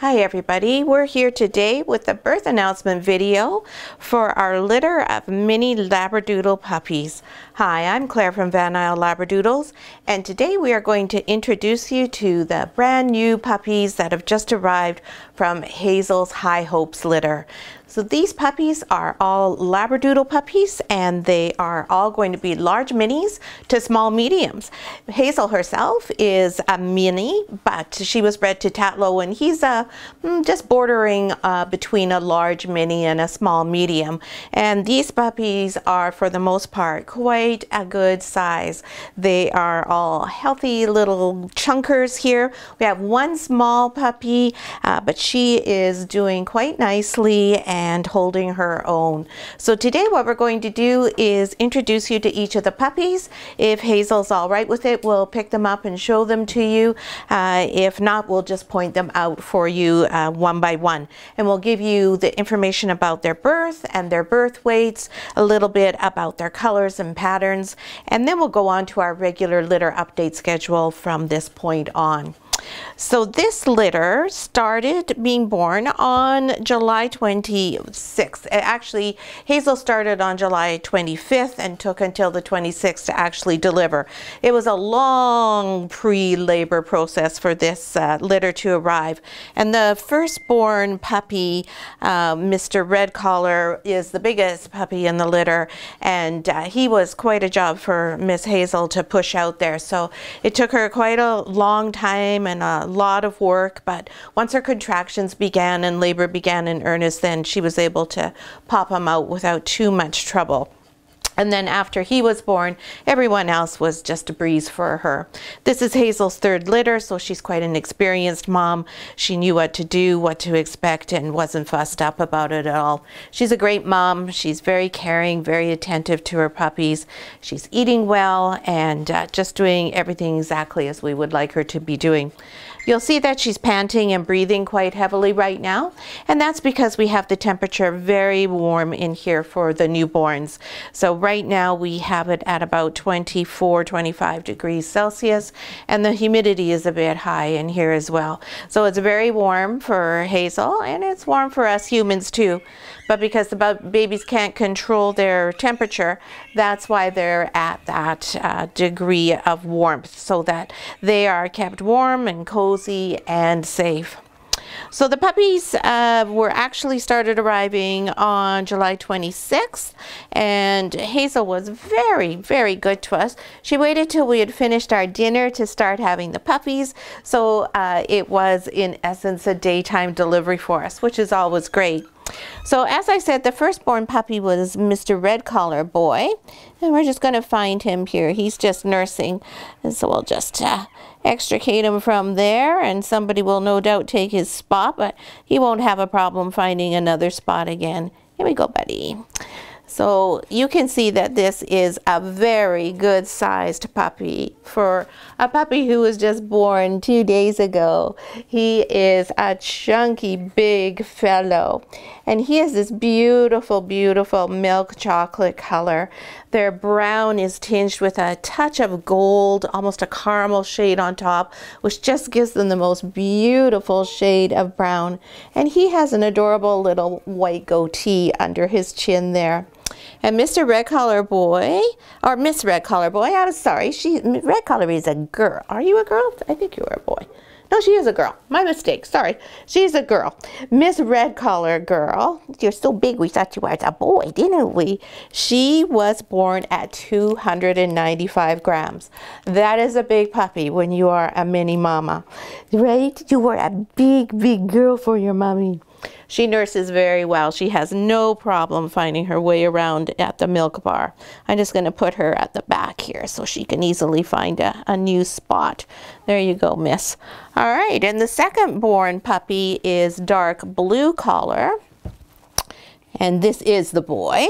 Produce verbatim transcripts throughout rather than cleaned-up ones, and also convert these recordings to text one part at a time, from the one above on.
Hi everybody, we're here today with a birth announcement video for our litter of mini Labradoodle puppies. Hi, I'm Claire from Van Isle Labradoodles, and today we are going to introduce you to the brand new puppies that have just arrived from Hazel's High Hopes litter. So these puppies are all Labradoodle puppies, and they are all going to be large minis to small mediums. Hazel herself is a mini, but she was bred to Tatlow, and he's a, just bordering uh, between a large mini and a small medium. And these puppies are, for the most part, quite a good size. They are all healthy little chunkers here. We have one small puppy, uh, but she is doing quite nicely and holding her own. So today what we're going to do is introduce you to each of the puppies. If Hazel's all right with it, we'll pick them up and show them to you. Uh, if not, we'll just point them out for you uh, one by one. And we'll give you the information about their birth and their birth weights, a little bit about their colors and patterns, and then we'll go on to our regular litter update schedule from this point on. So this litter started being born on July twenty-sixth. Actually, Hazel started on July twenty-fifth and took until the twenty-sixth to actually deliver. It was a long pre-labor process for this uh, litter to arrive. And the firstborn puppy, uh, Mister Red Collar, is the biggest puppy in the litter. And uh, he was quite a job for Miss Hazel to push out there. So it took her quite a long time and a lot of work, but once her contractions began and labor began in earnest, then she was able to pop him out without too much trouble. And then after he was born, everyone else was just a breeze for her. This is Hazel's third litter, so she's quite an experienced mom. She knew what to do, what to expect, and wasn't fussed up about it at all. She's a great mom. She's very caring, very attentive to her puppies. She's eating well and uh, just doing everything exactly as we would like her to be doing. You'll see that she's panting and breathing quite heavily right now, and that's because we have the temperature very warm in here for the newborns. So right now we have it at about twenty-four, twenty-five degrees Celsius, and the humidity is a bit high in here as well. So it's very warm for Hazel, and it's warm for us humans too. But because the babies can't control their temperature, that's why they're at that uh, degree of warmth, so that they are kept warm and cozy and safe. So the puppies uh, were actually started arriving on July twenty-sixth, and Hazel was very, very good to us. She waited till we had finished our dinner to start having the puppies, so uh, it was in essence a daytime delivery for us, which is always great. So as I said, the firstborn puppy was Mister Red Collar Boy, and we're just going to find him here. He's just nursing, and so we'll just uh, extricate him from there, and somebody will no doubt take his spot, but he won't have a problem finding another spot again. Here we go, buddy. So you can see that this is a very good sized puppy for a puppy who was just born two days ago. He is a chunky big fellow, and he has this beautiful, beautiful milk chocolate color. Their brown is tinged with a touch of gold, almost a caramel shade on top, which just gives them the most beautiful shade of brown. And he has an adorable little white goatee under his chin there. And Mister Red Collar Boy, or Miss Red Collar Boy, I'm sorry, she, Red Collar is a girl. Are you a girl? I think you are a boy. No, she is a girl. My mistake. Sorry. She's a girl. Miss Red Collar Girl. You're so big we thought you were a boy, didn't we? She was born at two hundred ninety-five grams. That is a big puppy when you are a mini mama. Right? You were a big, big girl for your mommy. She nurses very well. She has no problem finding her way around at the milk bar. I'm just going to put her at the back here so she can easily find a, a new spot. There you go, miss. All right, and the second born puppy is Dark Blue Collar. And this is the boy.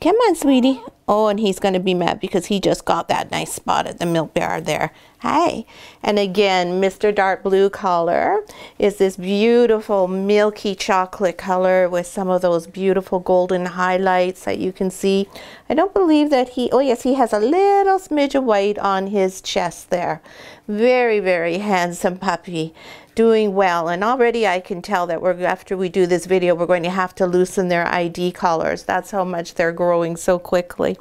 Come on, sweetie. Oh, and he's going to be mad because he just got that nice spot at the milk bar there. Hi. And again, Mister Dark Blue color is this beautiful milky chocolate color with some of those beautiful golden highlights that you can see. I don't believe that he, oh yes, he has a little smidge of white on his chest there. Very, very handsome puppy. Doing well, and already I can tell that we're, after we do this video, we're going to have to loosen their I D collars. That's how much they're growing so quickly.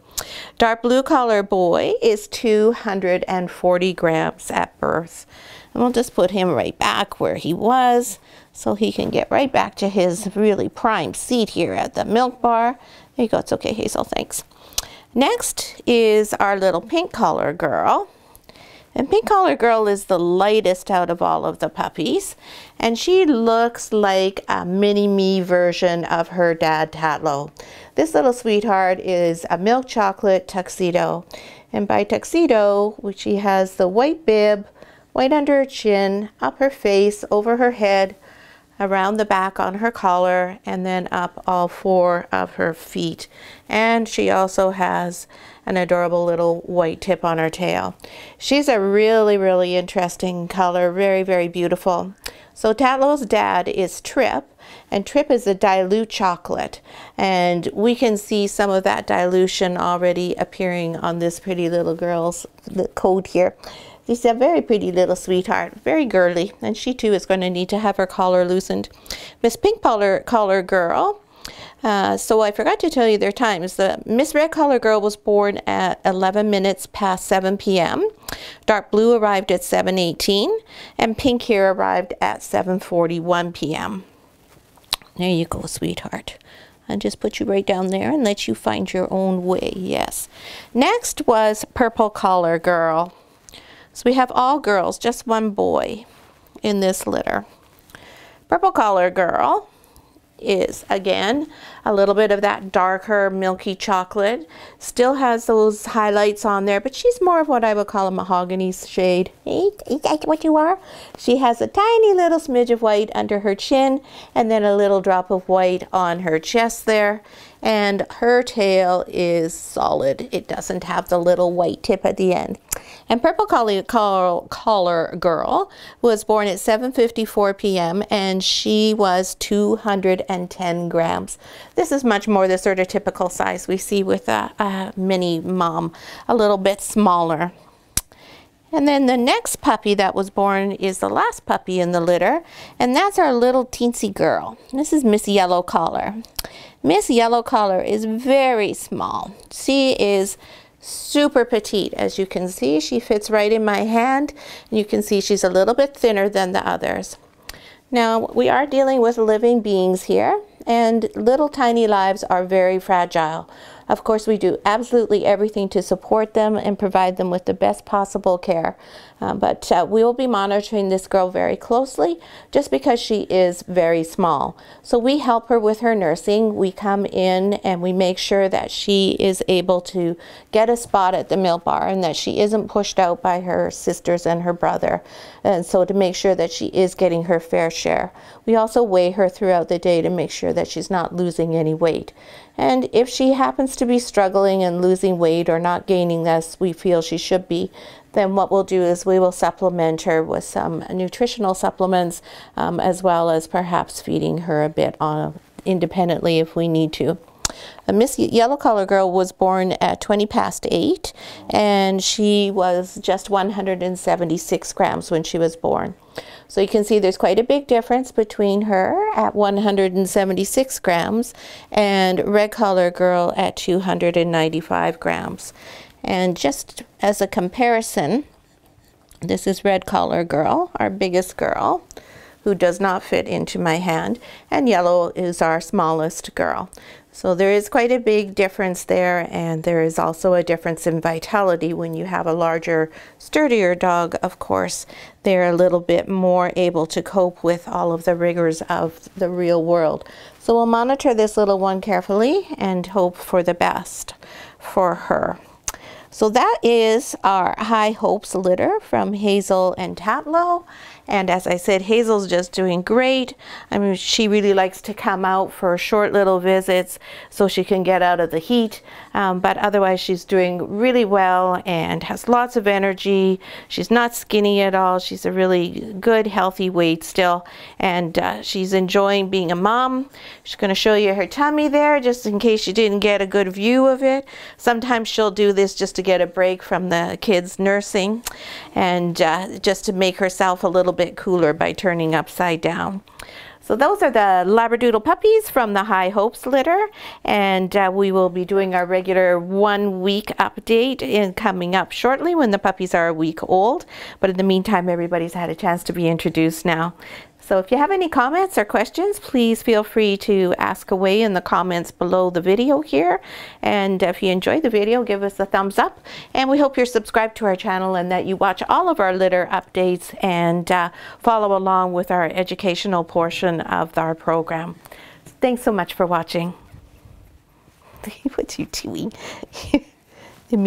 Dark blue collar boy is two hundred forty grams at birth. And we'll just put him right back where he was so he can get right back to his really prime seat here at the milk bar. There you go, it's okay Hazel, thanks. Next is our little pink collar girl. And pink collar girl is the lightest out of all of the puppies. And she looks like a mini-me version of her dad, Tatlow. This little sweetheart is a milk chocolate tuxedo. And by tuxedo, she has the white bib, white under her chin, up her face, over her head, around the back on her collar, and then up all four of her feet. And she also has an adorable little white tip on her tail. She's a really, really interesting color, very, very beautiful. So Tatlow's dad is Trip, and Trip is a dilute chocolate. And we can see some of that dilution already appearing on this pretty little girl's coat here. She's a very pretty little sweetheart, very girly, and she too is going to need to have her collar loosened. Miss Pink Collar, collar Girl, uh, so I forgot to tell you their times. The Miss Red Collar Girl was born at eleven minutes past seven p m Dark Blue arrived at seven eighteen, and Pink here arrived at seven forty-one p m There you go, sweetheart. And just put you right down there and let you find your own way, yes. Next was Purple Collar Girl. So we have all girls, just one boy in this litter. Purple collar girl is, again, a little bit of that darker milky chocolate. Still has those highlights on there, but she's more of what I would call a mahogany shade. Is that what you are? She has a tiny little smidge of white under her chin and then a little drop of white on her chest there. And her tail is solid. It doesn't have the little white tip at the end. And Purple Collar, Collar, Collar Girl was born at seven fifty-four p m and she was two hundred ten grams. This is much more the sort of typical size we see with a, a mini mom, a little bit smaller. And then the next puppy that was born is the last puppy in the litter, and that's our little teensy girl. This is Miss Yellow Collar. Miss Yellow Collar is very small. She is super petite. As you can see, she fits right in my hand. You can see she's a little bit thinner than the others. Now, we are dealing with living beings here, and little tiny lives are very fragile. Of course, we do absolutely everything to support them and provide them with the best possible care. Uh, but uh, we will be monitoring this girl very closely just because she is very small. So we help her with her nursing. We come in and we make sure that she is able to get a spot at the milk bar and that she isn't pushed out by her sisters and her brother. And so to make sure that she is getting her fair share. We also weigh her throughout the day to make sure that she's not losing any weight. And if she happens to be struggling and losing weight or not gaining this, we feel she should be, then what we'll do is we will supplement her with some nutritional supplements um, as well as perhaps feeding her a bit on, independently if we need to. Uh, Miss Yellow Collar Girl was born at twenty past eight and she was just one hundred seventy-six grams when she was born. So you can see there's quite a big difference between her at one hundred seventy-six grams and Red Collar Girl at two hundred ninety-five grams. And just as a comparison, this is Red Collar Girl, our biggest girl, who does not fit into my hand, and Yellow is our smallest girl. So there is quite a big difference there, and there is also a difference in vitality. When you have a larger, sturdier dog, of course, they're a little bit more able to cope with all of the rigors of the real world. So we'll monitor this little one carefully and hope for the best for her. So that is our High Hopes litter from Hazel and Tatlow. And as I said, Hazel's just doing great. I mean, she really likes to come out for short little visits so she can get out of the heat. Um, but otherwise, she's doing really well and has lots of energy. She's not skinny at all. She's a really good, healthy weight still. And uh, she's enjoying being a mom. She's going to show you her tummy there, just in case you didn't get a good view of it. Sometimes she'll do this just to get a break from the kids' nursing and uh, just to make herself a little bit cooler by turning upside down. So those are the Labradoodle puppies from the High Hopes litter, and uh, we will be doing our regular one week update in coming up shortly when the puppies are a week old. But in the meantime, everybody's had a chance to be introduced now. So if you have any comments or questions, please feel free to ask away in the comments below the video here. And if you enjoyed the video, give us a thumbs up. And we hope you're subscribed to our channel and that you watch all of our litter updates and uh, follow along with our educational portion of our program. Thanks so much for watching. What are you doing?